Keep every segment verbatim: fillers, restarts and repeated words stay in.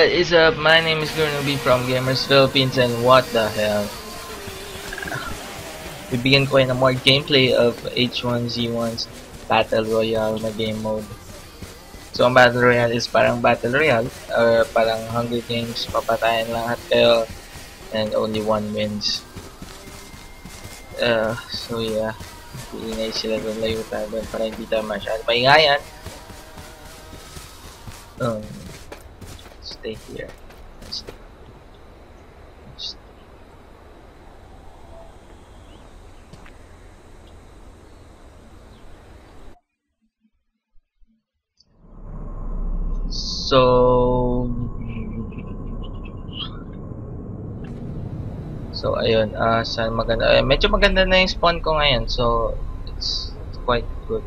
What is up? My name is Gurnubi from Gamers Philippines, and what the hell? We begin quite a more gameplay of H one Z one's Battle Royale na game mode. So ang Battle Royale is parang Battle Royale, or parang Hunger Games, papatayan lahat kayo, and only one wins. Uh, so yeah, iingay sila doon, layo tayo doon para hindi tayo masyadong maingayan. Um, stay here. Stay. Stay. So, so ayun, ah, uh, saan maganda? Ay, medyo maganda na yung spawn ko ngayon, so it's quite good.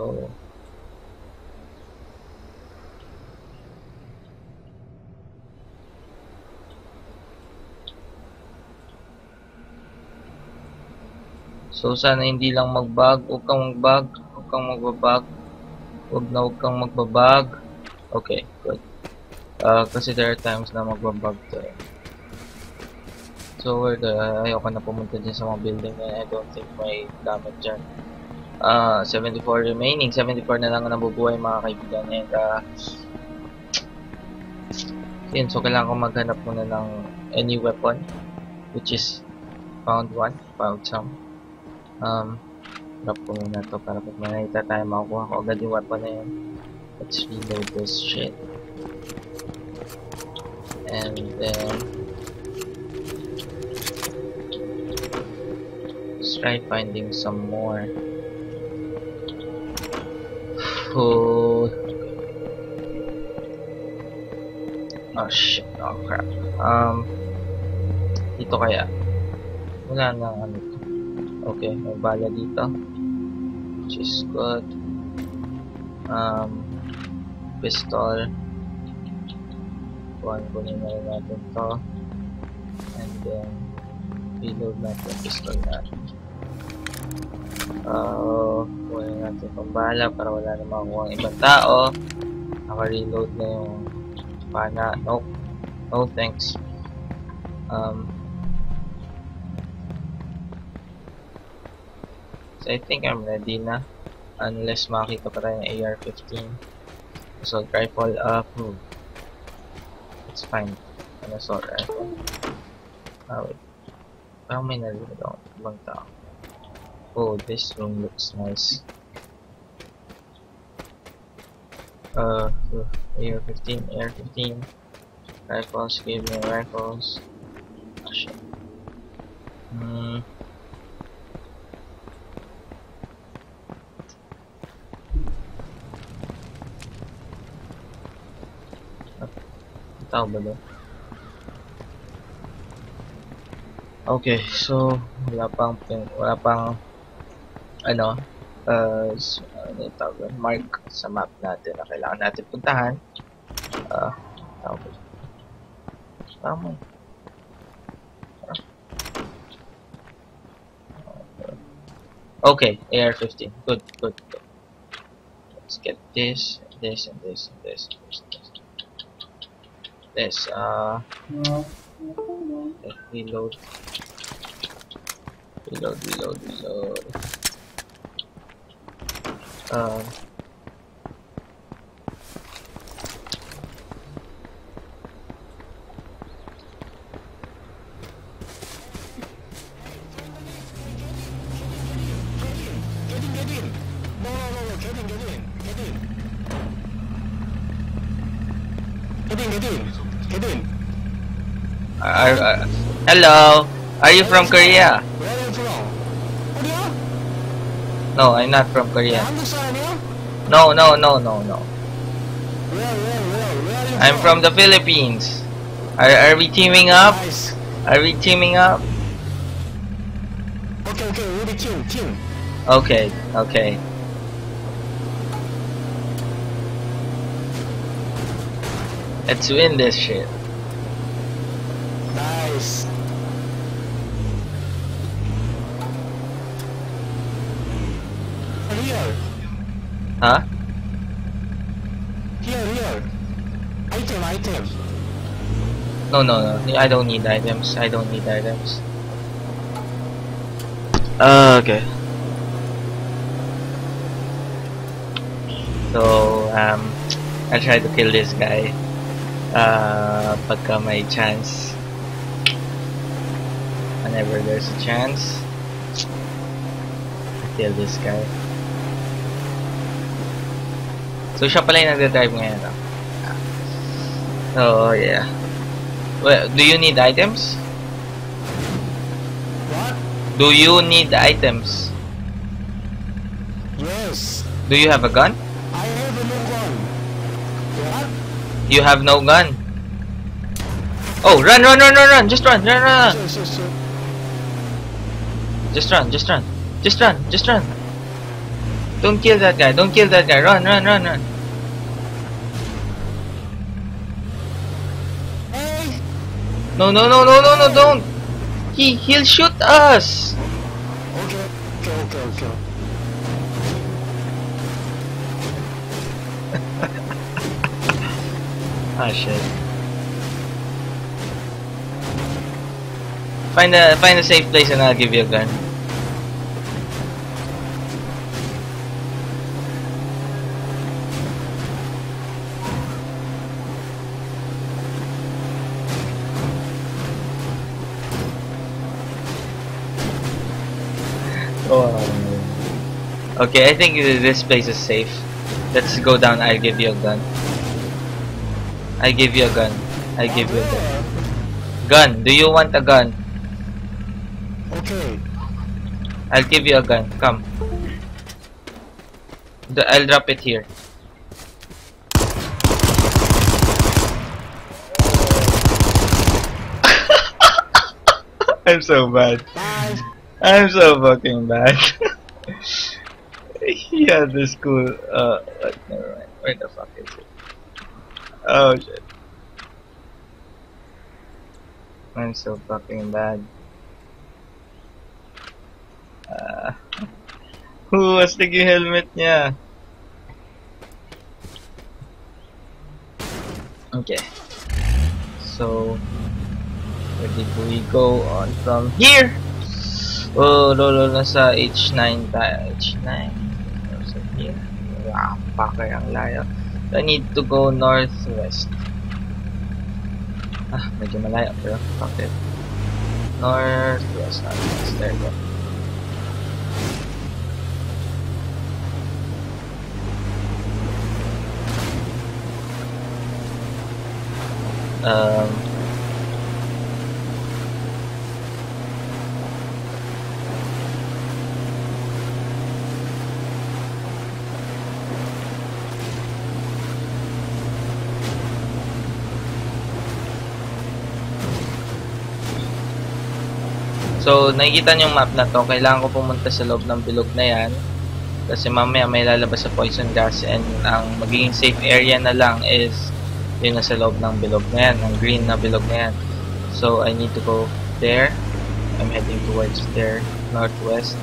So, so sana hindi lang magbag, huwag kang magbag, huwag kang magbabag, huwag na huwag kang magbabag. Okay, good. Uh, kasi there are times na magbabag tayo. So where the, ayoko na pumunta dyan sa mga building na I don't think may damage dyan. Uh, seventy-four remaining, seventy-four na lang ang nabubuhay mga kaibigan, and uh, yun, so kailangan ko maghanap muna ng any weapon, which is found one, found some. Um, drop ko muna to para pag manayita tayo makukuha ko agad yung weapon na yun. Let's reload this shit, and then let's try finding some more. Oh, oh shit, oh crap. Um, dito kaya? Wala na ano. Okay, may bala dito, which is good. Um, pistol. Kuhan ko na rin natin to. And then, reload natin pistol natin. Uh, kuha natin pambala para wala na makuha ang ibang tao. Naka-reload na yung pana. Nope. No thanks. Um, so I think I'm ready na. Unless makita pa tayo ng A R fifteen. Assault rifle. Uh, hmm. It's fine. An assault rifle. Ah, wait. Parang may narinig ako. Ibang tao. Oh, this room looks nice. Uh, A R fifteen, A R fifteen. Rifles, give me rifles. Oh shit. Hmm. Tao ba ba? Okay, so wala pang wala pang ano, uh, so, ano tawag, mark sa map natin na kailangan natin puntahan. Ah, uh, tama. Okay, A R fifteen. Good, good, good. Let's get this, this, and this, and this, and this, and this. This, uh, reload, reload, reload, reload. Um, are, uh, hello, are you from Korea? Where are you from? Korea? No, I'm not from Korea. No, no, no, no, no. Where, where, where, where are you I'm from? from the Philippines. Are, are we teaming up? Nice. Are we teaming up? Okay, okay, we'll be team, team. Okay, okay. Let's win this shit. Jesus. Here. Huh? Here, here. Item, item. No, no, no. I don't need items. I don't need items. Uh, okay. So, um, I'll try to kill this guy. Uh, pagka may chance. Whenever there's a chance, I'll kill this guy. So, siya pala yung nagdadrive ngayon. So, yeah. Well, do you need items? What? Do you need items? Yes. Do you have a gun? I have a new gun. What? You have no gun. Oh, run, run, run, run, run! Just run, run, run, run. Sure, sure, sure. Just run, just run, just run, just run. Don't kill that guy. Don't kill that guy. Run, run, run, run. Hey. No, no, no, no, no, no! Don't. He, he'll shoot us. Okay, okay, okay, okay. Ah shit. Find a find a safe place and I'll give you a gun. Oh. Okay, I think this place is safe. Let's go down. I'll give you a gun. I give you a gun. I give you a gun. Gun, do you want a gun? Okay. I'll give you a gun. Come. The, I'll drop it here. I'm so bad. I'm so fucking bad. Yeah, this cool. Uh, never mind. Where the fuck is it? Oh shit. I'm so fucking bad. Uh, who was the helmet? Yeah. Okay. So, where did we go on from here? Oh, lolo, nasa H nine tayo. H nine. Nasa here. Wow, pakay ang layo. I need to go northwest. Ah, medyo malayo pero fuck it. Northwest, northwest, there we go. Um. So, nakikita niyo yung map na to. Kailangan ko pumunta sa loob ng bilog na yan. Kasi mamaya may lalabas sa poison gas. And ang magiging safe area na lang is yun na sa loob ng bilog na yan. Ang green na bilog na yan. So, I need to go there. I'm heading towards there. Northwest.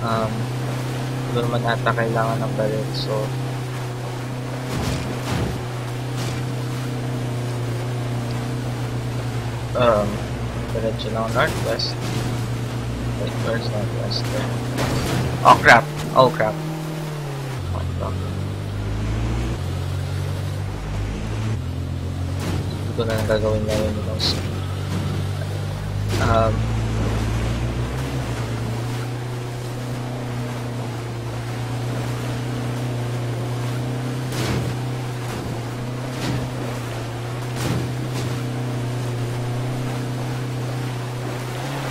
Um, doon man ata kailangan ng baril. So, um, diretso lang northwest. Wait, where's northwest? There. Oh crap! Oh crap! Oh crap! Ito na ang gagawin ngayon ng Um...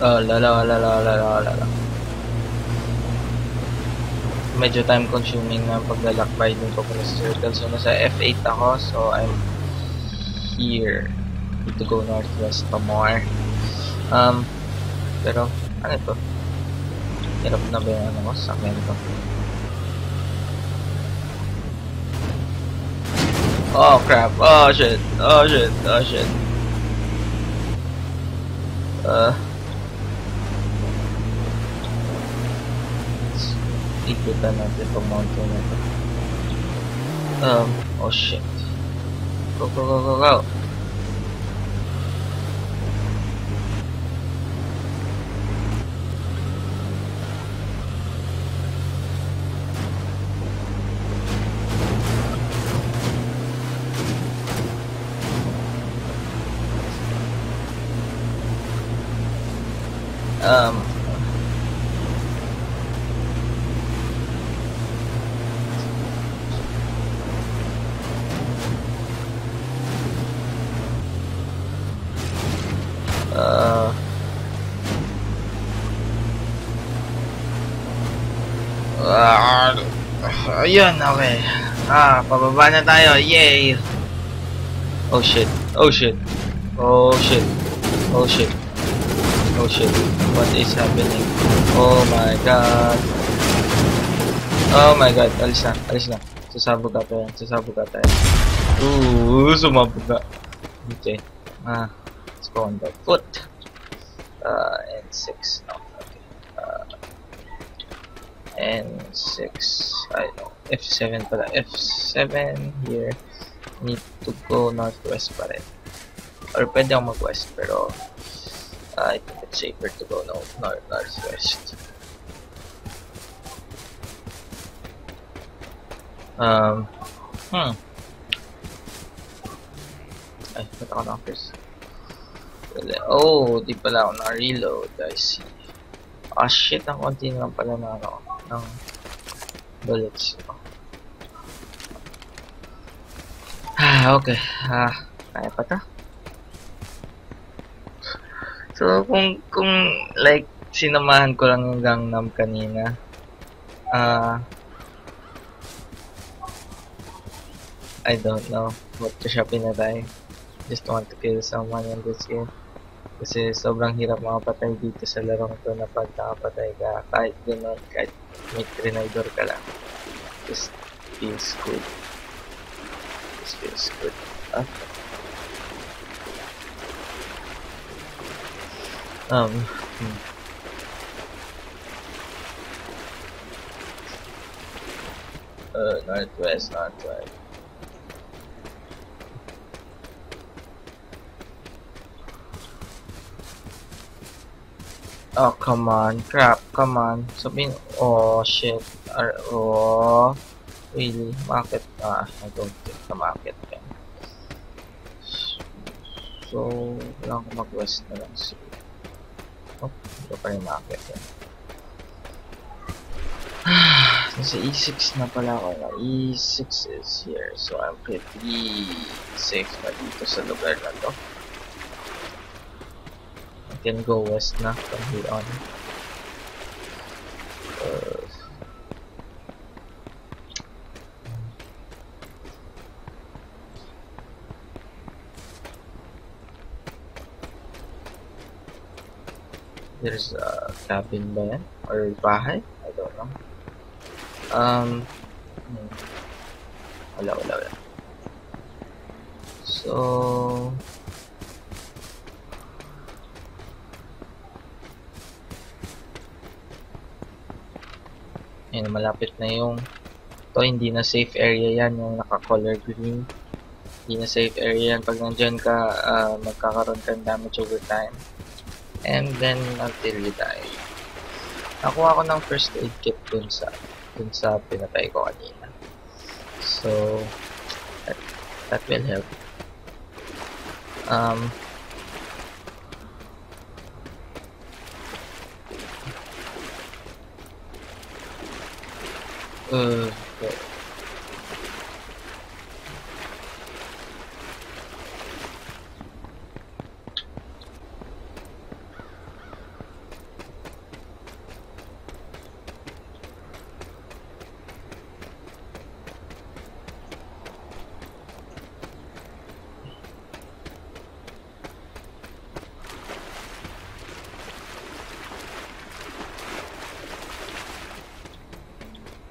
Oh, la la la la la la. Medyo time consuming na paglalakbay dun ko para sa circle. So nasa F eight ako, so I'm here. Need to go northwest pa more. Um, pero ano ito? Hirap na ba yung ano ko? Sakyan ko. Oh crap, oh shit, oh shit, oh shit. Uh, ikutan natin itong mountain na ito. Um, oh shit. Go, go, go, go, go! Um, uh, uh, ayun, okay. Ah, pababa na tayo. Yay! Oh shit. Oh shit. Oh shit. Oh shit. Oh shit, what is happening? Oh my god. Oh my god, alis na, alis na. Sasabog ka tayo, sasabog ka tayo. Ooh, sumabog ka. Okay, ah, let's go on the foot. Uh, N six, no, okay. Uh, N six, I don't know, F seven pala. F seven here. Need to go northwest pa rin. Or pwede akong mag-west, pero... Uh, I think it's safer to go north, north, northwest. Um, hmm. Ay, ba't ako na-offers? Oh, di pala ako na-reload. I see. Ah, shit. Ang konti naman pala na ano, ng bullets. Ah, okay. Ah, kaya pa ta? So, kung, kung, like, sinamahan ko lang yung Gangnam kanina, ah, uh, I don't know what to siya pinatay. Just want to kill someone in this game. Kasi sobrang hirap makapatay dito sa larong to na pag nakapatay ka, kahit gano'n, kahit may trinidor ka lang. Just feels good. Just feels good. Ah. Um, hmm. Uh, northwest, northwest. Oh, come on, crap, come on. Sabihin, oh, shit. Ar oh, really? Market? Ah, I don't think the market can. So, lang ko mag-west na lang siya. Oh, ito pa yung market yan. Nasa E six na pala ako na. E six is here. So I'm pretty safe na dito sa lugar na to. I can go west na from here on. Uh, There's a cabin ba yan? Or bahay? I don't know. Um, hmm. Wala, wala, wala. So... Ayun, malapit na yung... Ito, hindi na safe area yan. Yung naka-color green. Hindi na safe area yan. Pag nandyan ka, uh, magkakaroon ka ng damage over time. And then until you die. Nakuha ko ng first aid kit dun sa dun sa pinatay ko kanina. So that, that will help. Um uh, okay.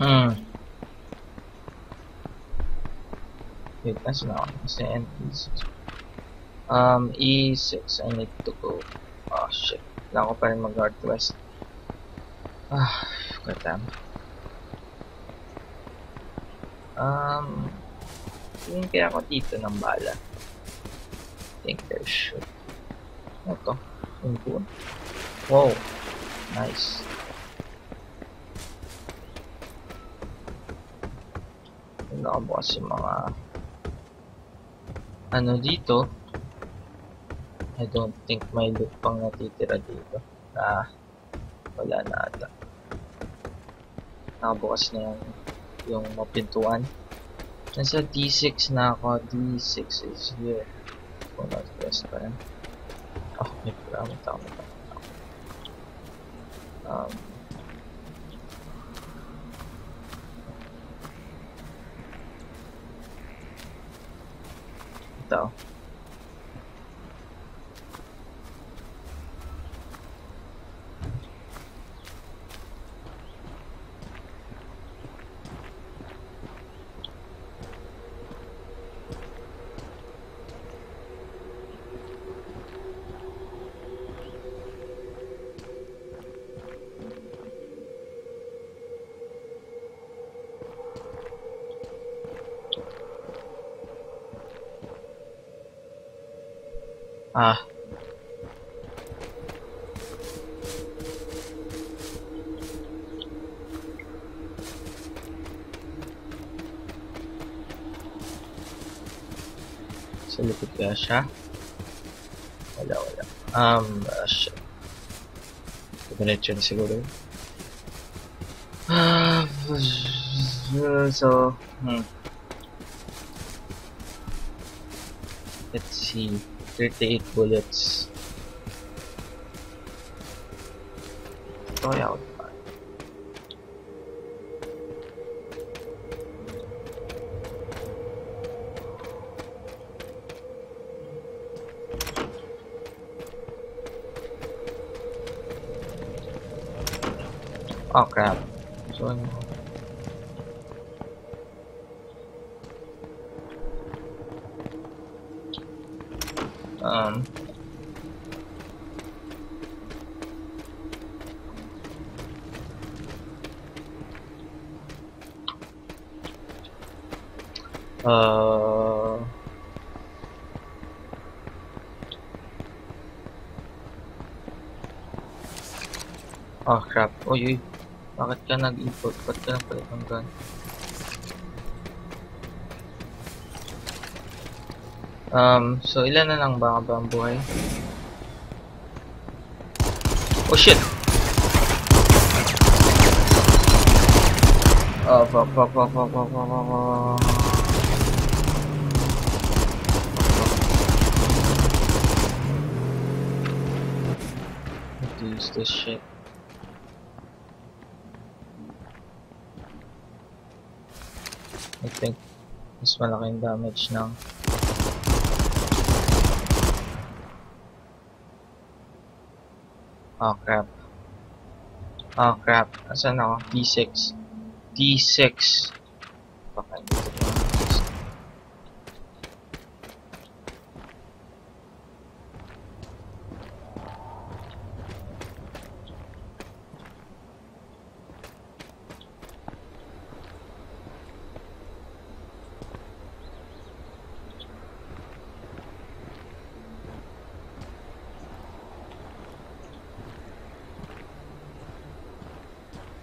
Hmm. Wait, that's not understand. E six. Um, E six, I need to go. Oh shit, lang ko pa rin mag-northwest. Ah, goddamn. Um, tingin kaya ako dito ng bala. I think there should. Ito, yung buwan. Wow, nice. Nakabukas yung mga ano dito. I don't think may loot pang natitira dito. Ah, wala na ata. Nakabukas na yung yung mapintuan. Nasa D six na ako. D six is here. Kung northwest pa rin. Oh, may programit ako. Um, Ito. Ah. Sa likod kaya siya? Wala, wala. Um, ah, shit. Tumunit yun siguro. Ah, so, hmm. Let's see. thirty-eight bullets. Oh yeah. Oh crap. So Um, uh, oh crap, oy, bakit ka nag-input? Bakit ka nagpalit ng gun? Um, so ilan na lang ba ang buhay? Oh shit! Oh fuck fuck fuck fuck fuck fuck fuck fuck this shit. I think mas malaking damage now. Oh crap. Oh crap. Asan ako? D six. D six. Baka dito pa.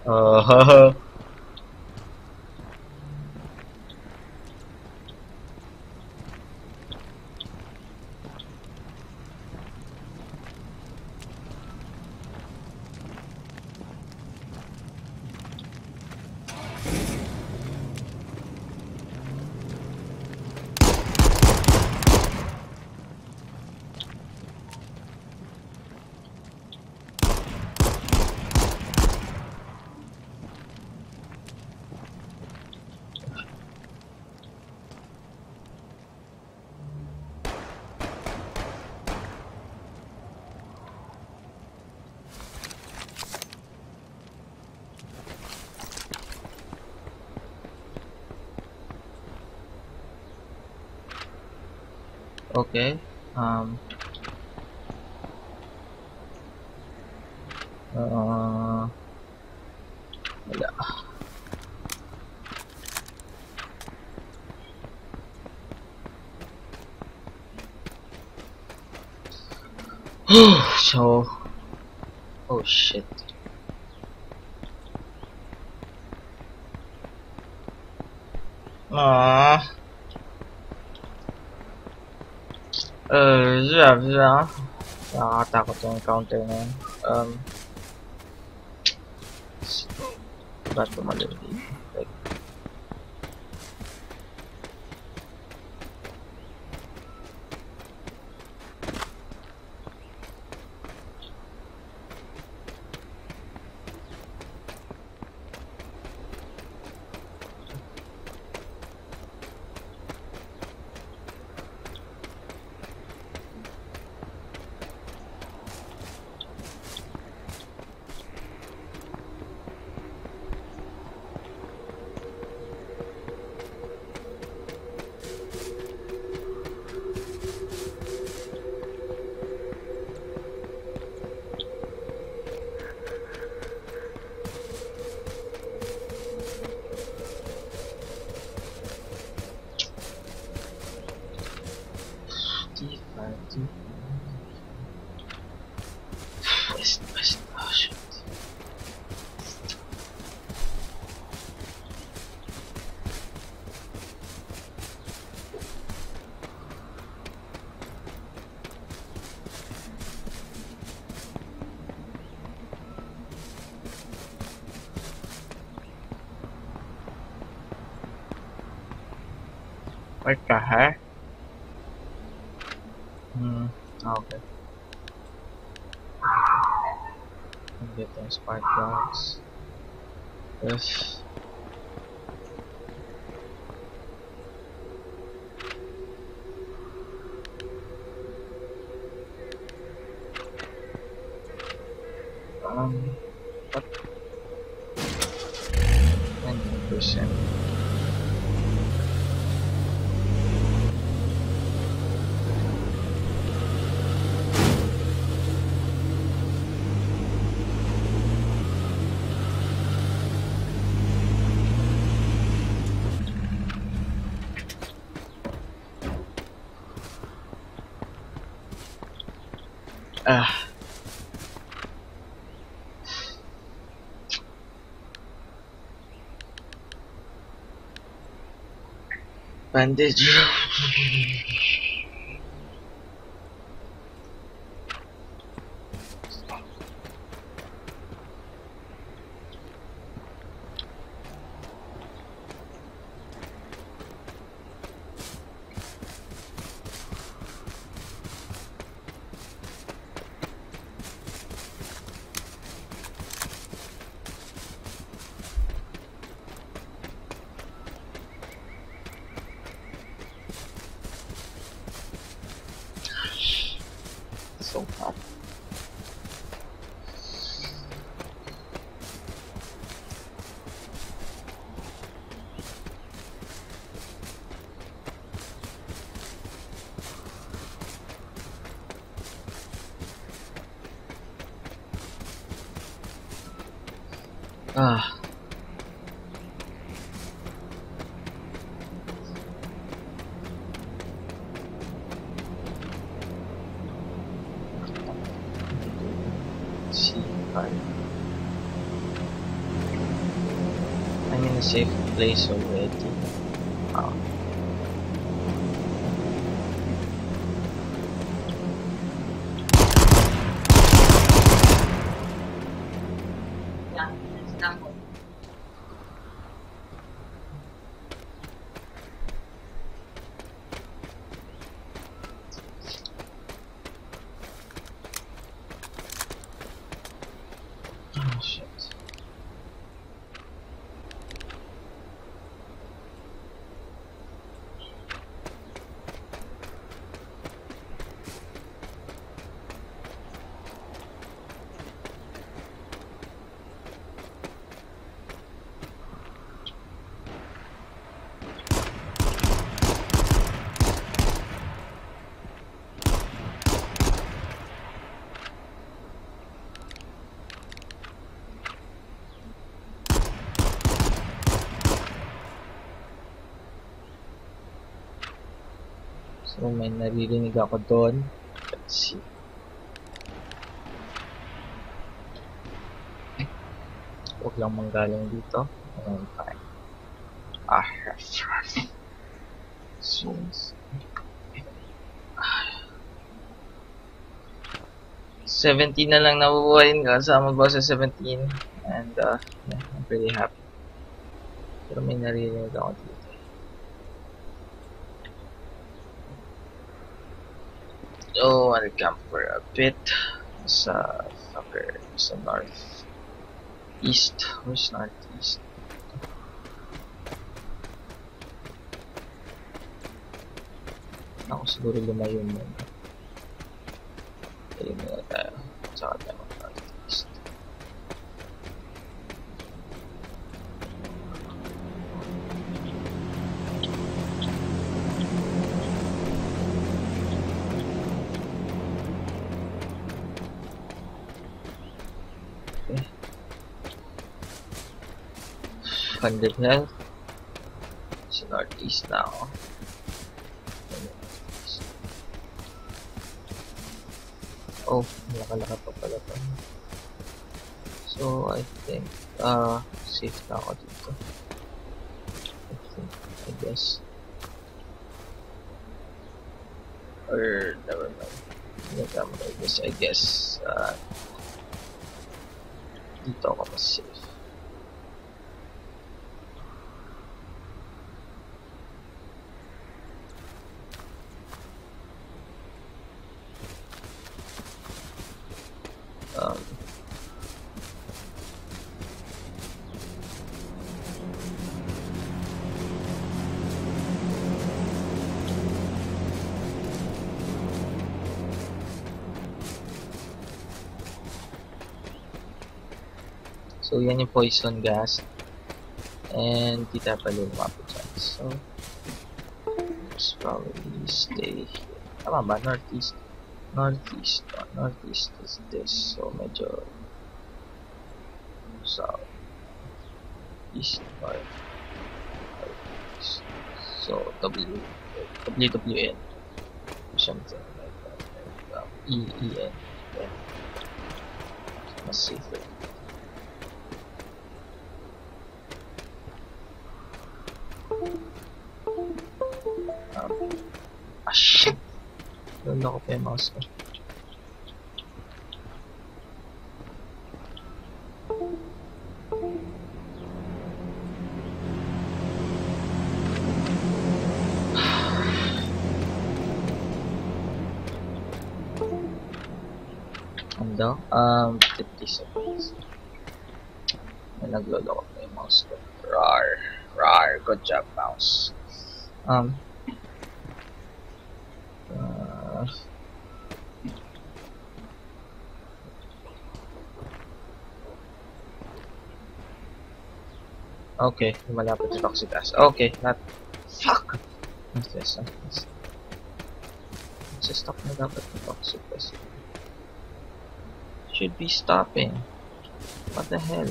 Uh, haha. Okay. Um. Uh. Wala. So. Oh shit. Ah. Uh, yeah, yeah. Nakakatakot yung encounter na yun. Um. Ba't tumalim dito? Like. What the heck? Hmm, okay. I'm getting spike guns. Yes. Um, what? ten percent. Uh. Bandage. So hot. Ah. I'm in a safe place already. Oh. Yeah, it's not good. Oh shit. kung may naririnig ako doon. Let's see. Okay. Huwag lang manggaling dito. Ayan tayo. Ah, right. So, seventeen na lang nabubuhayin ka. Kasama ba sa seventeen? And, uh, yeah, I'm pretty happy. Pero may naririnig ako dito. So, I'll camp for a bit sa fucker, sa north east, where's north east? Ako siguro lumayo muna. Ayun muna tayo, saka tayo mag north east. Hunger Games. It's northeast now. Oh, nakalakad pa pala pa. So I think uh safe na ako dito. I think I guess. Or never mind. I guess I guess uh dito ako mas safe. Um, so yan yung poison gas and kita pala yung mapa dyan, so let's probably stay here. Tama ba? Northeast. Northeast, no, northeast is this, so medyo south, east, north, northeast, so W, W W N, something like that, and, um, E E N, yeah. Mas safer. Um, ah shit! Lalo ko pa yung mouse ko. Ando, um, fifty seconds. Naglolo ko pa yung mouse ko. Rar, rar, good job mouse. Um, Okay, malapit sa toxic gas. Okay, not fuck. What's this? What's this? It's a stop na dapat na toxic gas. Should be stopping. What the hell?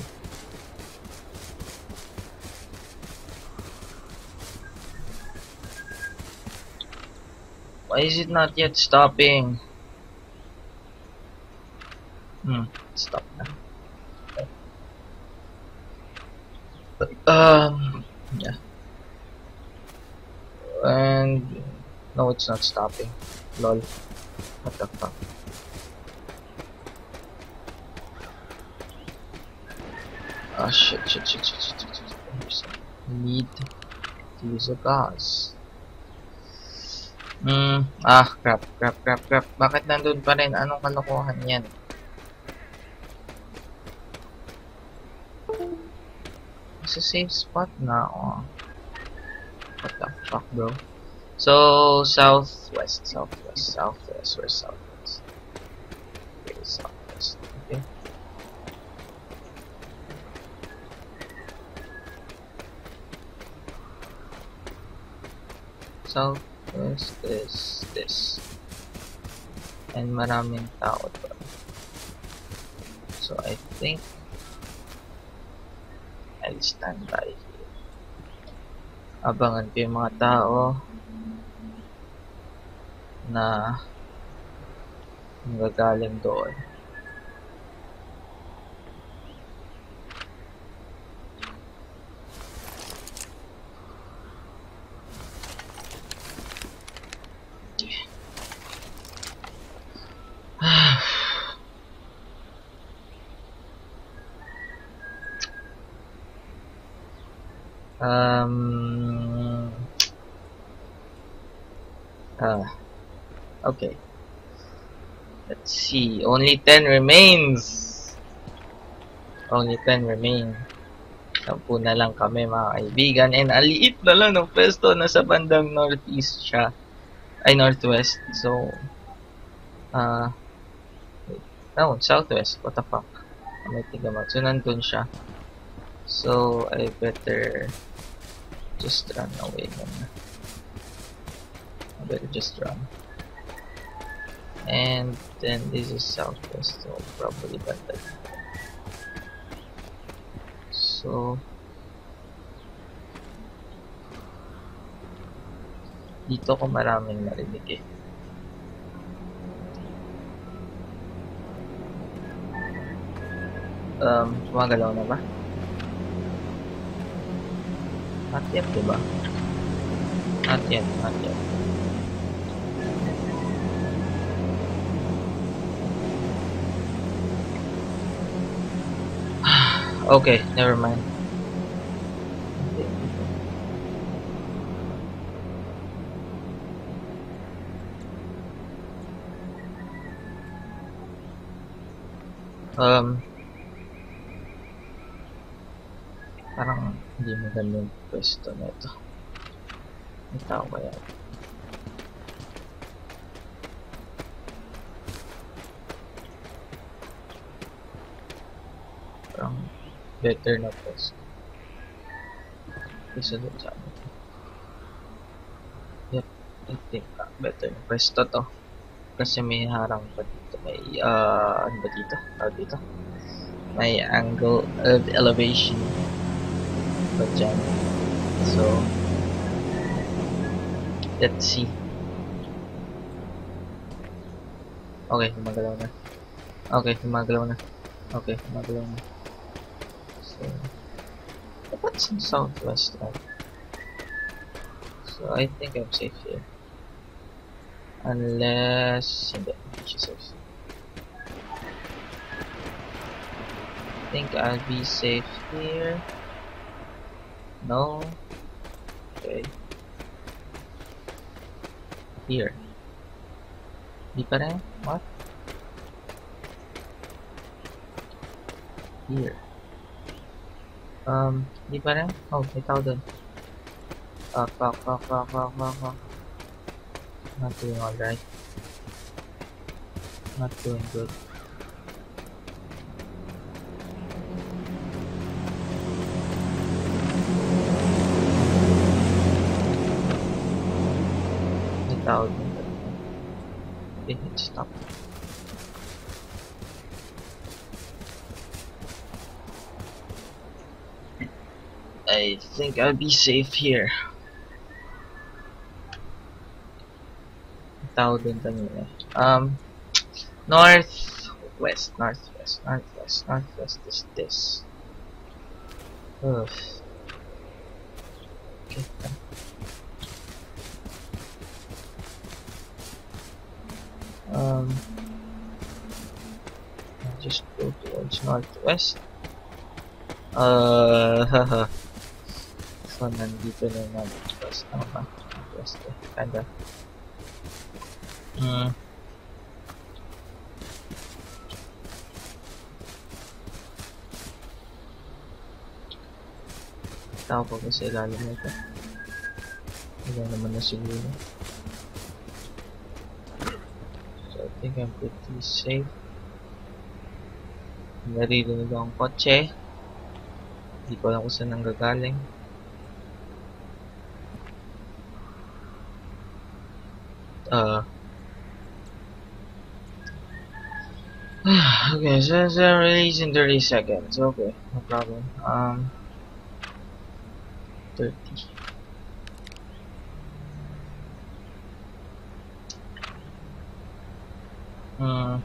Why is it not yet stopping? Hmm, stop na. Um, yeah. And no, it's not stopping. Lol. What the fuck? Ah, shit, shit, shit, shit, shit, shit, shit. Need to use a gas. Hmm. Ah, crap, crap, crap, crap. Bakit nandun pa rin? Anong kalokohan yan? It's a safe spot now. What the fuck, bro? So southwest, southwest, southwest, where's southwest? Where's southwest? Okay. Southwest is this. And maraming tao to. So I think I'll stand by here. Abangan ko yung mga tao. na magagaling doon. Um. Uh, okay. Let's see. Only ten remains. Only ten remain. Sampu na lang kami, mga kaibigan, and aliit na lang ng pwesto, nasa bandang northeast siya. Ay, northwest. So, uh, wait. No, southwest. What the fuck? May tigamat. So, nandun siya. So, I better just run away then. I better just run. And then this is southwest, so probably better. So dito ko maraming narinig eh. Um, gumagalaw na ba? Not yet, diba? Not yet, not yet. Okay, never mind. Um... Parang hindi maganda yung pwesto na ito. May tao kaya. Parang better na pwesto. Isa doon sa amin. Yep, I think uh, better na pwesto to. Kasi may harang pa dito. May, uh, ano ba dito? Ah, dito. May angle of elevation. But jam. So let's see. Okay, magalaw na. Okay, magalaw na. Okay, magalaw na. So what's in southwest? Right? So I think I'm safe here. Unless in the Jesus. I think I'll be safe here. No. Okay. Here. Di pa rin? What? Here. Um, di pa rin? Oh, may tao dun. Ah, fuck, fuck, fuck, fuck, fuck, fuck. Not doing alright. Not doing good. Out. They hit stop. I think I'll be safe here. Um, north west, northwest, northwest, northwest is this. Ugh. Okay. Um, I'll just go towards northwest. Uh, haha. So nandito na yung northwest. Ano ba? Northwest eh. Kinda. Hmm. Tao ko kasi ilalim na ito. Ilan naman na siguro. I think I'm pretty safe. Naririnig ako ang kotse. Hindi ko alam kung saan nanggagaling. Uh. Okay, so it's a release in thirty seconds. Okay, no problem. Um, thirty. Mm.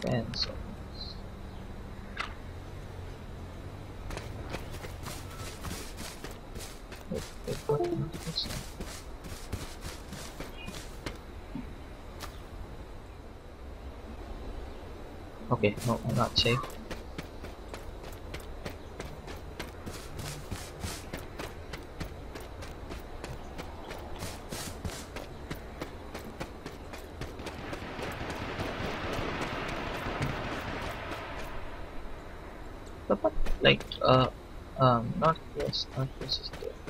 Pencils. Okay, no, I'm not safe. But, like, uh, um, not this, not this is good.